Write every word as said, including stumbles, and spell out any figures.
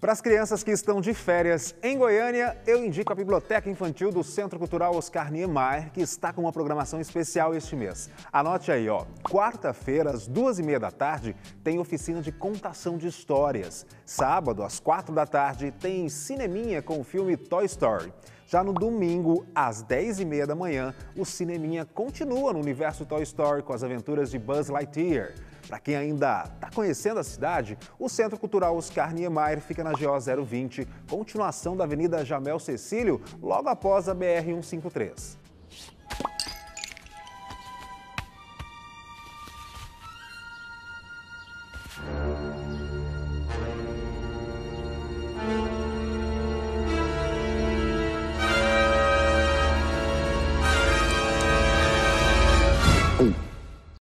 Para as crianças que estão de férias em Goiânia, eu indico a Biblioteca Infantil do Centro Cultural Oscar Niemeyer, que está com uma programação especial este mês. Anote aí, ó, quarta-feira, às duas e meia da tarde, tem oficina de contação de histórias. Sábado, às quatro da tarde, tem cineminha com o filme Toy Story. Já no domingo, às dez e meia da manhã, o cineminha continua no universo Toy Story com as aventuras de Buzz Lightyear. Para quem ainda está conhecendo a cidade, o Centro Cultural Oscar Niemeyer fica na G O zero vinte, continuação da Avenida Jamel Cecílio, logo após a B R cento e cinquenta e três.